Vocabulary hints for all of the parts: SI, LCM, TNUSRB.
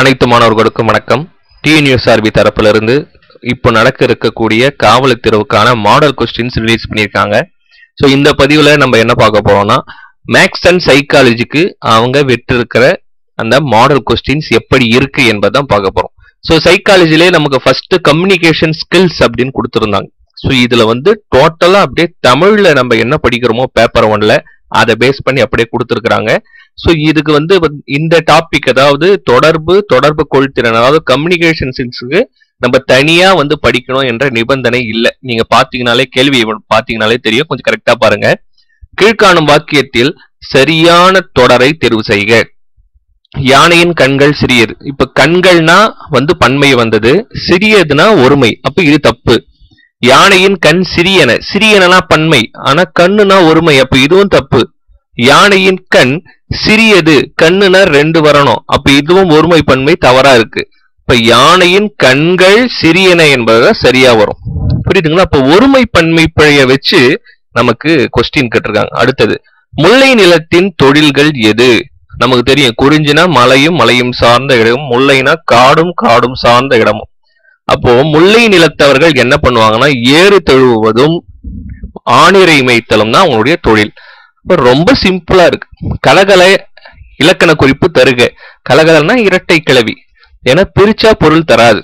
அனைத்து மாணவர்களுக்கும் வணக்கம். TNUSRB தரப்பிலிருந்து இப்போ நடக்க இருக்கக்கூடிய காவல் தேர்வுக்கான மாடல் கொஸ்டின்ஸ் ரிலீஸ் பண்ணியிருக்காங்க. ஸோ இந்த பதிவில் நம்ம என்ன பார்க்க போறோம்னா, மேக்ஸ் அண்ட் சைக்காலஜிக்கு அவங்க விட்டிருக்கிற அந்த மாடல் கொஸ்டின்ஸ் எப்படி இருக்கு என்பதான் பார்க்க போறோம். ஸோ சைக்காலஜிலே நமக்கு ஃபர்ஸ்ட் கம்யூனிகேஷன் ஸ்கில்ஸ் அப்படின்னு கொடுத்துருந்தாங்க. ஸோ இதுல வந்து டோட்டலா அப்படியே தமிழ்ல நம்ம என்ன படிக்கிறோமோ பேப்பர் ஒன்ல அதை பேஸ் பண்ணி அப்படியே கொடுத்துருக்குறாங்க. ஸோ இதுக்கு வந்து இந்த டாபிக், அதாவது தொடர்பு கொள்திறன், அதாவது கம்யூனிகேஷன் ஸ்கில்ஸுக்கு நம்ம தனியா வந்து படிக்கணும் என்ற நிபந்தனை இல்லை. நீங்க பாத்தீங்கனாலே, கேள்வி பாத்தீங்கனாலே தெரியும். கொஞ்சம் கரெக்டா பாருங்க. கீழ்காணும் வாக்கியத்தில் சரியான தொடரை தெரிவு செய்க. யானையின் கண்கள் சிறியது. இப்ப கண்கள்னா வந்து பன்மை வந்தது, சிறியதுனா ஒருமை. அப்ப இது தப்பு. யானையின் கண் சிறியன, சிறியனா பன்மை, ஆனா கண்ணுனா ஒருமை. அப்ப இதுவும் தப்பு. யானையின் கண் சிறியது, கண்ணுனா ரெண்டு வரணும். அப்ப இதுவும் ஒருமை பன்மை, தவறா இருக்கு. இப்ப யானையின் கண்கள் சிறியன என்பதுதான் சரியா வரும். புரியுதுங்களா? அப்ப ஒருமை பன்மை பிழைய வச்சு நமக்கு கொஸ்டின் கேட்டிருக்காங்க. அடுத்தது, முல்லை நிலத்தின் தொழில்கள் எது? நமக்கு தெரியும், குறிஞ்சினா மலையும் மலையும் சார்ந்த இடமும், முல்லைனா காடும் காடும் சார்ந்த இடமும். அப்போ முல்லை நிலத்தவர்கள் என்ன பண்ணுவாங்கன்னா, ஏறு தழுவுவதும் ஆணிரை மேய்த்தலும் தான் அவங்களுடைய தொழில். ரொம்ப சிம்பிளா இருக்கு. கலகலை இலக்கண குறிப்பு தருக. கலகலைனா இரட்டை கிளவி, ஏன்னா பிரிச்சா பொருள் தராது.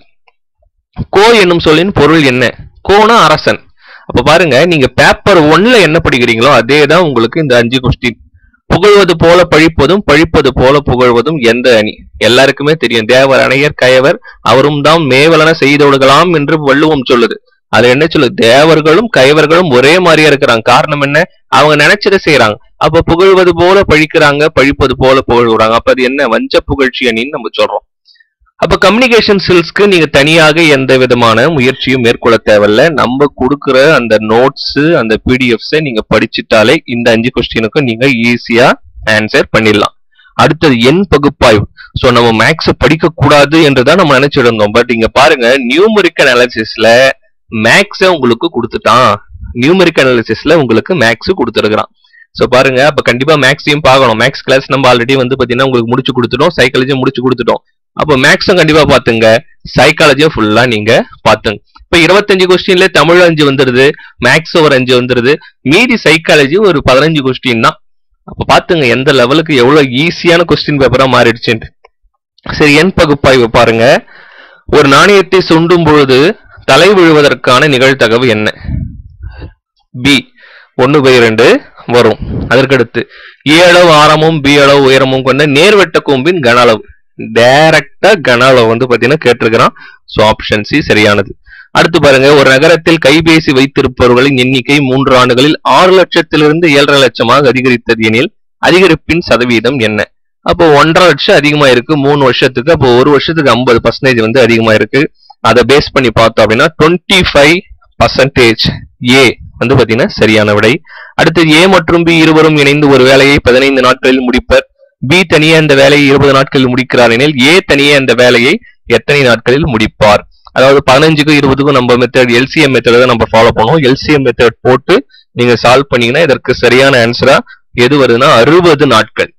கோ என்னும் சொல்லின் பொருள் என்ன? கோனா அரசன். அப்ப பாருங்க, நீங்க பேப்பர் ஒன்ல என்ன படிக்கிறீங்களோ அதே தான் உங்களுக்கு இந்த 5 கொஸ்டின். புகழ்வது போல பழிப்பதும் பழிப்பது போல புகழ்வதும் எந்த அணி? எல்லாருக்குமே தெரியும், தேவர் அணையர் கயவர் அவரும் தாம் மேவலன செய்தோடுகளாம் என்று வள்ளுவம் சொல்லுது. அது என்ன சொல்லுது? தேவர்களும் கயவர்களும் ஒரே மாதிரியா இருக்கிறாங்க. காரணம் என்ன? அவங்க நினைச்சதை செய்யறாங்க. அப்ப புகழ்வது போல பழிக்கிறாங்க, பழிப்பது போல புகழ்கிறாங்க. அப்ப அது என்ன? வஞ்ச புகழ்ச்சி அணின்னு நம்ம சொல்றோம். அப்ப கம்யூனிகேஷன் ஸ்கில்ஸ்க்கு நீங்க தனியாக எந்த விதமான முயற்சியும் மேற்கொள்ள தேவையில்ல. நம்ம கொடுக்குற அந்த நோட்ஸ், அந்த பிடிஎஃப்ஸை நீங்க படிச்சுட்டாலே இந்த 5 கொஸ்டினுக்கும் நீங்க ஈஸியா ஆன்சர் பண்ணிடலாம். அடுத்தது, எண் பகுப்பாய்வு. ஸோ நம்ம மேக்ஸை படிக்க கூடாது என்றுதான் நம்ம நினைச்சிருந்தோம். பட் இங்க பாருங்க, நியூமரிக் அனாலிசிஸ்ல மேக்ஸை உங்களுக்கு கொடுத்துட்டான். நியூமரிக் அனாலிசிஸ்ல உங்களுக்கு மேக்ஸ் கொடுத்துருக்கான். ஸோ பாருங்க, அப்ப கண்டிப்பா மேக்ஸையும் பார்க்கணும். மேக்ஸ் கிளாஸ் நம்ம ஆல்ரெடி வந்து பாத்தீங்கன்னா உங்களுக்கு முடிச்சு கொடுத்துட்டோம், சைக்காலஜியும் முடிச்சு கொடுத்துட்டோம். அப்போ மேக்ஸும் கண்டிப்பா பாத்துங்க, சைக்காலஜியும் ஃபுல்லா நீங்க பாத்துங்க. இப்ப 25 கொஸ்டின்ல தமிழ் 5 வந்துருது, மேக்ஸ் ஒரு 5 வந்துருது, மீதி சைக்காலஜி ஒரு 15 கொஸ்டின் தான். அப்ப பாத்துங்க எந்த லெவலுக்கு எவ்வளவு ஈஸியான கொஸ்டின் பேப்பரா மாறிடுச்சுன்னு. சரி, எண் பகுப்பாய்வு பாருங்க. ஒரு நாணயத்தை சுண்டும் பொழுது தலை விழுவதற்கான நிகழ்தகவு என்ன? B 1/2 வரும். அதற்கடுத்து, A அளவு ஆரமும் B அளவு உயரமும் கொண்ட நேர்வட்ட கூம்பின் கன அளவு. டைரக்டா கன அளவு வந்து பாத்தீங்கன்னா கேட்டிருக்கிறான். சோ ஆப்ஷன் சி சரியானது. அடுத்து பாருங்க, ஒரு நகரத்தில் கைபேசி வைத்திருப்பவர்களின் எண்ணிக்கை 3 ஆண்டுகளில் 6 லட்சத்திலிருந்து 7.5 லட்சமாக அதிகரித்தது எனில் அதிகரிப்பின் சதவீதம் என்ன? அப்போ 1.5 லட்சம் அதிகமா இருக்கு 3 வருஷத்துக்கு. அப்போ ஒரு வருஷத்துக்கு 50% வந்து அதிகமா இருக்கு. அதை பேஸ் பண்ணி பார்த்தோம் அப்படின்னா 25% A வந்து பாத்தீங்கன்னா சரியான விடை. அடுத்தது, A மற்றும் B இருவரும் இணைந்து ஒரு வேலையை 15 நாட்களில் முடிப்பர். B தனியே அந்த வேலையை 20 நாட்களில் முடிக்கிறார் எனில் A தனியே அந்த வேலையை எத்தனை நாட்களில் முடிப்பார்? அதாவது 15க்கும் 20க்கும் நம்ம மெத்தட் LCM மெத்தட் தான் நம்ம ஃபாலோ பண்ணுவோம். LCM மெத்தட் போட்டு நீங்க சால்வ் பண்ணீங்கன்னா இதற்கு சரியான ஆன்சரா எது வருதுன்னா 60 நாட்கள்.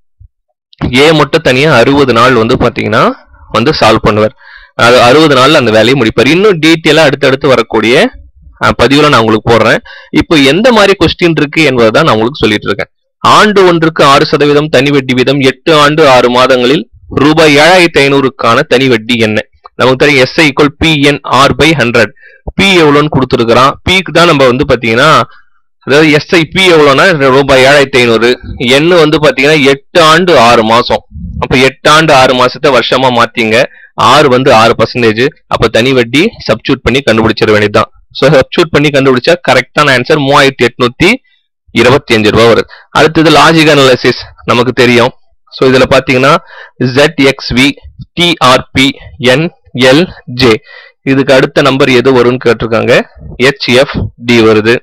A மட்டும் தனியா 60 நாள் வந்து பாத்தீங்கன்னா வந்து சால்வ் பண்ணுவார். 60 நாள்ல அந்த வேலையை முடிப்பார். இன்னும் டீட்டெயிலா அடுத்தடுத்து வரக்கூடிய பதிவுல நான் உங்களுக்கு போடுறேன். இப்போ எந்த மாதிரி கொஸ்டின் இருக்கு என்பதுதான் நான் உங்களுக்கு சொல்லிட்டு இருக்கேன். ஆண்டு ஒன்றுக்கு 6% தனி வட்டி வீதம் 8 ஆண்டு 6 மாதங்களில் ரூபாய் 7,500க்கான தனி வட்டி என்ன? நமக்கு தெரியும், SI = PNR/100. பி எவ்வளோன்னு கொடுத்துருக்கிறான். பிக்கு தான் நம்ம வந்து பாத்தீங்கன்னா, அதாவது SI பி எவ்வளோன்னா ரூபாய் 7,500. என் வந்து பாத்தீங்கன்னா 8 ஆண்டு 6 மாசம். அப்ப 8 ஆண்டு 6 மாசத்தை வருஷமா மாத்தீங்க. 6 வந்து 6%. அப்ப தனி வட்டி சப்ஸ்டியூட் பண்ணி கண்டுபிடிச்சிட வேண்டியதுதான். ஸோ சப்ஸ்டியூட் பண்ணி கண்டுபிடிச்சா கரெக்டான ஆன்சர் 3825 ரூபாய் வருது. அடுத்தது, லாஜிக் அனாலிசிஸ் நமக்கு தெரியும். ஸோ இதுல பாத்தீங்கன்னா ZXV TRP NLJ. இதுக்கு அடுத்த நம்பர் எது வரும்னு கேட்டிருக்காங்க. HFD வருது.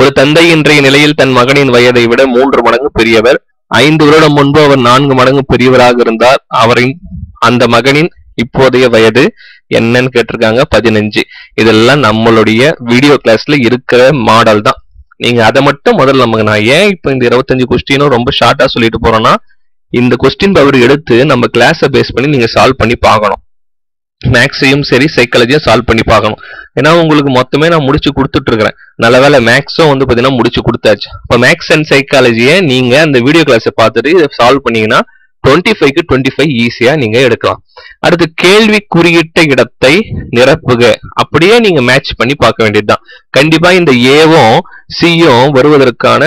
ஒரு தந்தை இன்றைய நிலையில் தன் மகனின் வயதை விட 3 மடங்கு பெரியவர். 5 வருடம் முன்பு அவர் 4 மடங்கு பெரியவராக இருந்தார். அவரின் அந்த மகனின் இப்போதைய வயது என்னன்னு கேட்டிருக்காங்க. 15. இதெல்லாம் நம்மளுடைய வீடியோ கிளாஸ்ல இருக்கிற மாடல் தான். நீங்க அதை மட்டும் முதல்ல நமக்கு, நான் ஏன் இப்ப இந்த 25 கொஸ்டினும் ரொம்ப ஷார்ட்டா சொல்லிட்டு போறேன்னா, இந்த क्वेश्चन பவர் எடுத்து நம்ம கிளாஸை பேஸ் பண்ணி நீங்க சால்வ் பண்ணி பார்க்கணும் மேக்ஸையும் சரி சைக்காலஜியும் சால்வ் பண்ணி பார்க்கணும் ஏனா உங்களுக்கு மொத்தமே நான் முடிச்சு கொடுத்துட்டு இருக்கேன் நல்லவேளை மேக்ஸும் வந்து பாத்தீனா முடிச்சு கொடுத்தாச்சு அப்ப மேக்ஸ் அண்ட் சைக்காலஜியை நீங்க அந்த வீடியோ கிளாஸை பார்த்துட்டு இத சால்வ் பண்ணீங்கனா 25 க்கு 25 ஈஸியா நீங்க எடுக்கலாம் அடுத்து கேள்வி குறியிட்ட இடத்தை நிரப்புக அப்படியே நீங்க மேட்ச் பண்ணி பார்க்க வேண்டியதுதான் கண்டிப்பா இந்த ஏவும் சியும் வருவதற்கான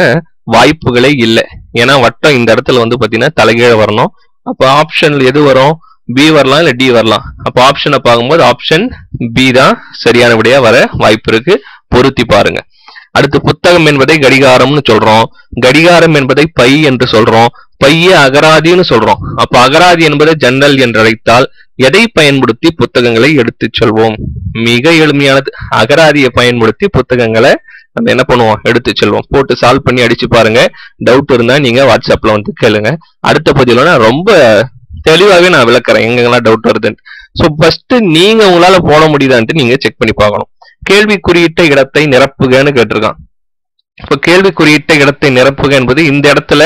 வாய்ப்புகளே இல்ல ஏனா வட்டம் இந்த இடத்துல வந்து பாத்தீனா தலைகீழ வரணும் அப்ப ஆப்ஷன்ல எது வரும் B வரலாம் இல்ல D வரலாம் அப்ப ஆப்ஷனை பாக்கும்போது ஆப்ஷன் B தான் சரியான விடையா வர வாய்ப்பு இருக்கு பொருத்தி பாருங்க அடுத்து புத்தகம் என்பதை கடிகாரம்னு சொல்றோம் கடிகாரம் என்பதை பை என்று சொல்றோம் பையை அகராதின்னு சொல்றோம் அப்ப அகராதி என்பதை ஜன்னல் என்று அழைத்தால் எதை பயன்படுத்தி புத்தகங்களை எடுத்து செல்வோம் மிக எளிமையானது அகராதியை பயன்படுத்தி புத்தகங்களை நம்ம என்ன பண்ணுவோம் எடுத்து செல்வோம் போட்டு சால்வ் பண்ணி அடிச்சு பாருங்க டவுட் இருந்தா நீங்க வாட்ஸ்அப்ல வந்து கேளுங்க அடுத்த பதில்ல நான் ரொம்ப தெளிவாவே நான் விளக்குறேன் எங்கெல்லாம் டவுட் வருதுன்னு சோ ஃபர்ஸ்ட் நீங்க உங்களால போட முடியுதான்னு நீங்க செக் பண்ணி பார்க்கணும் கேள்வி குறியிட்ட இடத்தை நிரப்புகன்னு கேட்டிருக்கான் இப்ப கேள்வி குறியிட்ட இடத்தை நிரப்புக என்பது இந்த இடத்துல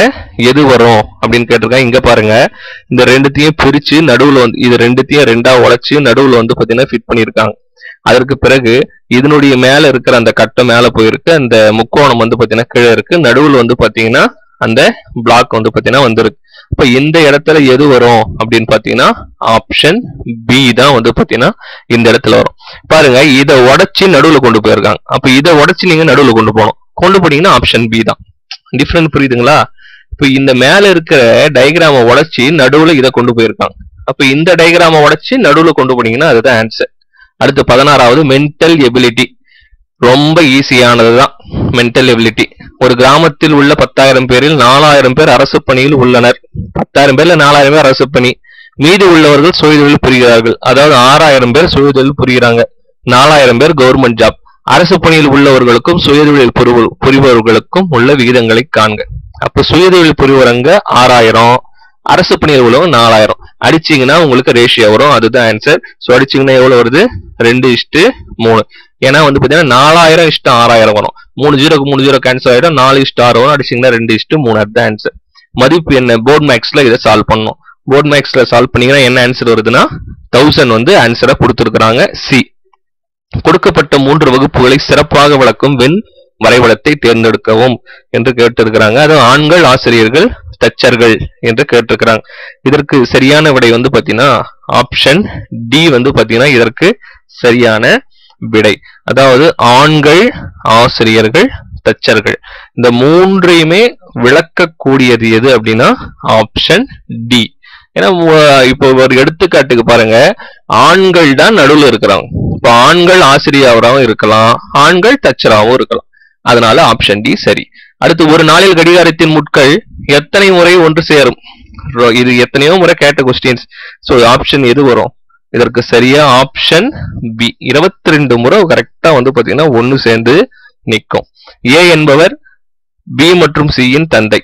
எது வரும் அப்படின்னு கேட்டிருக்கான் இங்க பாருங்க இந்த ரெண்டுத்தையும் பிரிச்சு நடுவுல வந்து இது ரெண்டுத்தையும் ரெண்டா உடைச்சு நடுவுல வந்து பாத்தீங்கன்னா ஃபிட் பண்ணிருக்காங்க அதற்கு பிறகு இதனுடைய மேல இருக்கிற அந்த கட்டை மேல போயிருக்கு அந்த முக்கோணம் வந்து பாத்தீங்கன்னா கீழே இருக்கு நடுவுல வந்து பாத்தீங்கன்னா அந்த பிளாக் வந்து பாத்தீங்கன்னா வந்திருக்கு இப்ப இந்த இடத்துல எது வரும் அப்படினு பாத்தீங்கன்னா ஆப்ஷன் B தான் வந்து பாத்தீங்கன்னா இந்த இடத்துல வரும் பாருங்க இத உடைச்சு நடுவுல கொண்டு போயிருக்காங்க அப்ப இத உடைச்சு நீங்க நடுவுல கொண்டு போணும் கொண்டு போனீங்கன்னா ஆப்ஷன் B தான் டிஃபரன்ஸ் புரியுதுங்களா இப்ப இந்த மேல இருக்கிற டயகிராமை உடைச்சு நடுவுல இத கொண்டு போயிருக்காங்க அப்ப இந்த டயகிராமை உடைச்சு நடுவுல கொண்டு போனீங்கன்னா அதுதான் ஆன்சர் அடுத்து 16வது மென்டல் எபிலிட்டி ரொம்ப ஈஸியானதுதான் மென்டல் எபிலிட்டி ஒரு கிராமத்தில் உள்ள 10,000 பேரில் 4,000 பேர் அரசு பணியில் உள்ளனர் 10,000 பேர்ல 4,000 பேர் அரசு பணி மீதி உள்ளவர்கள் சுயதொழில் புரிகிறார்கள் அதாவது 6,000 பேர் சுயதொழில் புரிகிறாங்க 4,000 பேர் கவர்மெண்ட் ஜாப் அரசு பணியில் உள்ளவர்களுக்கும் சுயதொழில் புரிபவர்களுக்கும் உள்ள விகிதங்களை காண்க அப்ப சுயதொழில் புரிவரங்க 6,000 அரசு பணியில் உள்ளவங்க 4,000 அடிச்சீங்கன்னா உங்களுக்கு ரேஷியோ வரும் அதுதான் ஆன்சர் சோ அடிச்சீங்கன்னா எவ்வளவு வருது 2:3 ஏன்னா வந்து பாத்தீங்கன்னா 4,000:6,000 வரும் 3 0க்கு 3 0 கேன்சல் ஆயிடும் 4:6 வரும் அடிச்சீங்கன்னா 2:3 அதுதான் ஆன்சர் மதிப்பு என்ன போர்ட் மேக்ஸ்ல இதை சால்வ் பண்ணணும் போர்ட் மேக்ஸ்ல சால்வ் பண்ணீங்கன்னா என்ன ஆன்சர் வருதுன்னா 1000 வந்து ஆன்சரா கொடுத்திருக்காங்க சி கொடுக்கப்பட்ட 3 வகுப்புகளை சிறப்பாக விளக்கும் வெண் வரைபடத்தை தேர்ந்தெடுக்கவும் என்று கேட்டிருக்கிறாங்க அது ஆண்கள் ஆசிரியர்கள் தச்சர்கள் என்று கேட்டிருக்கிறாங்க இதற்கு சரியான விடை வந்து பாத்தீங்கன்னா ஆப்ஷன் D வந்து பாத்தீங்கன்னா இதற்கு சரியான விடை அதாவது ஆண்கள் ஆசிரியர்கள் தச்சர்கள் இந்த மூன்றையுமே விளக்கக்கூடியது எது அப்படின்னா ஆப்ஷன் D ஏன்னா இப்போ ஒரு எடுத்துக்காட்டுக்கு பாருங்க ஆண்கள் தான் நடுவுல இருக்கிறாங்க இப்ப ஆண்கள் ஆசிரியராகவும் இருக்கலாம் ஆண்கள் தச்சராகவும் இருக்கலாம் அதனால ஆப்ஷன் D சரி அடுத்து ஒரு நாளில் கடிகாரத்தின் முட்கள் எத்தனை முறை ஒன்று சேரும் இது எத்தனையோ முறை கேட்ட கொஸ்டின்ஸ் சோ ஆப்ஷன் எது வரும் இதற்கு சரியா ஆப்ஷன் B 22 முறை கரெக்டா வந்து பாத்தீங்கன்னா ஒன்னு சேர்ந்து நிக்கும் A என்பவர் B மற்றும் C யின் தந்தை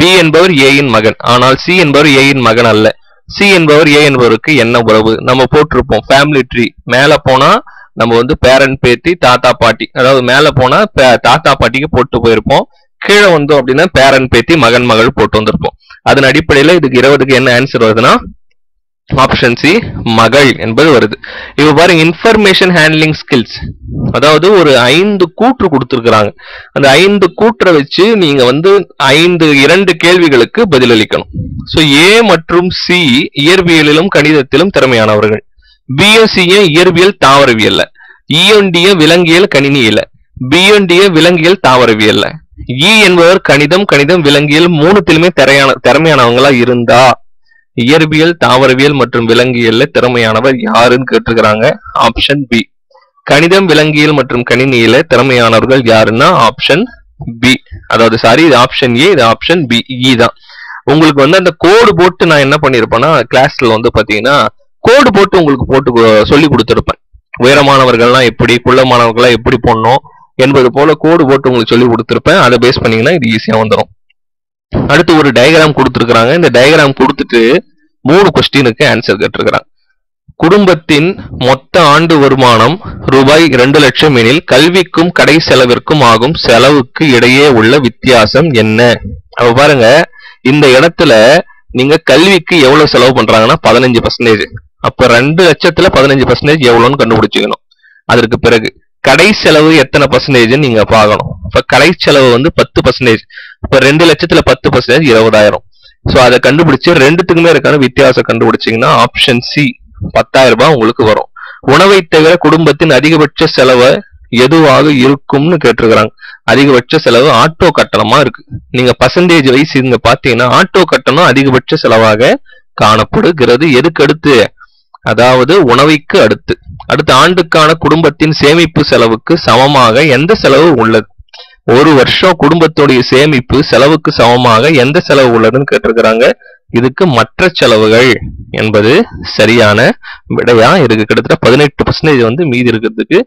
B என்பவர் A இன் மகன் ஆனால் C என்பவர் A இன் மகன் அல்ல C என்பவர் A என்பவருக்கு என்ன உறவு நம்ம போட்டிருப்போம் ஃபேமிலி ட்ரீ மேல போனா நம்ம வந்து பேரண்ட் பேத்தி தாத்தா பாட்டி அதாவது மேல போனா தாத்தா பாட்டிக்கு போட்டு போயிருப்போம் கீழே வந்தோம் அப்படின்னா பேரண்ட் பேத்தி மகன் மகள் போட்டு வந்திருப்போம் அதன் அடிப்படையில இதுக்கு 20க்கு என்ன ஆன்சர் வருதுன்னா ஆப்ஷன் சி மகள் என்பது வருது இப்ப பாருங்க இன்ஃபர்மேஷன் ஹேண்ட்லிங் ஸ்கில்ஸ் அதாவது ஒரு 5 கூற்று கொடுத்திருக்கிறாங்க அந்த 5 கூற்றை வச்சு நீங்க வந்து 2 கேள்விகளுக்கு பதிலளிக்கணும் சோ A மற்றும் C இயற்பியலிலும் கணிதத்திலும் திறமையானவர்கள் BSCயும் இயற்பியல் தாவரவியல்ல ENDய விலங்கியல் கணினியில BNDய விலங்கியல் தாவரவியல்ல E என்பவர் கணிதம் விலங்கியல் 3திலுமே திறமையானவங்களா இருந்தா இயற்பியல் தாவரவியல் மற்றும் விலங்கியல்ல திறமையானவர் யாருன்னு கேட்டிருக்கிறாங்க ஆப்ஷன் B கணிதம் விலங்கியல் மற்றும் கணினியில திறமையானவர்கள் யாருன்னா ஆப்ஷன் B அதாவது சாரி இது ஆப்ஷன் A இது ஆப்ஷன் B E தான் உங்களுக்கு வந்து அந்த கோடு போட்டு நான் என்ன பண்ணிருப்பேன்னா கிளாஸ்ல வந்து பாத்தீங்கன்னா கோடு போட்டு உங்களுக்கு போட்டு சொல்லி கொடுத்திருப்பேன் உயரமானவர்கள்லாம் எப்படி குள்ளமானவர்கள்லாம் எப்படி போடணும் என்பது போல கோடு போட்டு உங்களுக்கு சொல்லி கொடுத்திருப்பேன் அதை பேஸ் பண்ணீங்கன்னா இது ஈஸியா வந்துடும் அடுத்து ஒரு டயகிராம் கொடுத்திருக்கிறாங்க இந்த டயகிராம் கொடுத்துட்டு 3 கொஸ்டினுக்கு ஆன்சர் கேட்டிருக்கிறாங்க குடும்பத்தின் மொத்த ஆண்டு வருமானம் ரூபாய் 2 லட்சம் எனில் கல்விக்கும் கடை செலவிற்கும் ஆகும் செலவுக்கு இடையே உள்ள வித்தியாசம் என்ன அப்ப பாருங்க இந்த இடத்துல நீங்க கல்விக்கு எவ்வளவு செலவு பண்றாங்கன்னா 15%. அப்ப 2 லட்சத்துல 15% எவ்வளவுன்னு கண்டுபிடிச்சுக்கணும். அதற்கு பிறகு கடை செலவு எத்தனை % நீங்க பார்க்கணும். அப்ப கடை செலவு வந்து 10%. அப்ப 2 லட்சத்துல 10% 20,000. சோ அதை கண்டுபிடிச்சு ரெண்டுத்துக்குமே இருக்கான வித்தியாசம் கண்டுபிடிச்சீங்கன்னா ஆப்ஷன் சி 10,000 ரூபாய் உங்களுக்கு வரும். உணவை தவிர குடும்பத்தின் அதிகபட்ச செலவு எதுவாக இருக்கும்னு கேட்டிருக்கிறாங்க. அதிகபட்ச செலவு ஆட்டோ கட்டணமா இருக்கு. நீங்க பர்சன்டேஜ் வைஸ் இங்க பாத்தீங்கன்னா ஆட்டோ கட்டணம் அதிகபட்ச செலவாக காணப்படுகிறது. எதுக்கு அடுத்து? அதாவது உணவைக்கு அடுத்து. அடுத்த ஆண்டுக்கான குடும்பத்தின் சேமிப்பு செலவுக்கு சமமாக எந்த செலவு உள்ளது? ஒரு வருஷம் குடும்பத்துடைய சேமிப்பு செலவுக்கு சமமாக எந்த செலவு உள்ளதுன்னு கேட்டிருக்கிறாங்க. இதுக்கு மற்ற செலவுகள் என்பது சரியான விடையா இருக்கு. கிட்டத்தட்ட 18% வந்து மீதி இருக்கிறதுக்கு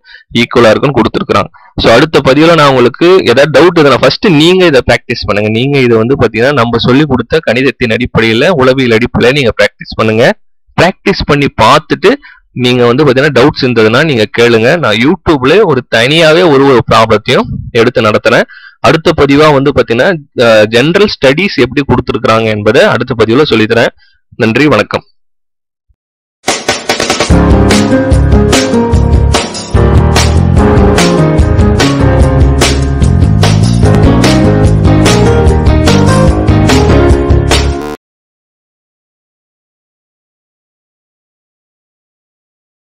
ஈக்குவலா இருக்குன்னு கொடுத்துருக்காங்க. சோ அடுத்த பதிவுல நான் உங்களுக்கு ஏதாவது டவுட் இருந்தா ஃபர்ஸ்ட் நீங்க இதை பிராக்டிஸ் பண்ணுங்க. நீங்க இதை வந்து பாத்தீங்கன்னா நம்ம சொல்லி கொடுத்த கணிதத்தின் அடிப்படையில உளவியல் அடிப்படையில நீங்க பிராக்டிஸ் பண்ணுங்க. பிராக்டிஸ் பண்ணி பார்த்துட்டு நீங்க வந்து பாத்தீங்கன்னா டவுட்ஸ் இருந்ததுன்னா நீங்க கேளுங்க. நான் யூடியூப்ல ஒரு தனியாவே ஒரு ப்ராப்ளத்தையும் எடுத்து நடத்துறேன். அடுத்த பதிவா வந்து பாத்தீங்கன்னா ஜெனரல் ஸ்டடிஸ் எப்படி கொடுத்துருக்காங்க என்பதை அடுத்த பதிவுல சொல்லித்தரேன். நன்றி, வணக்கம்.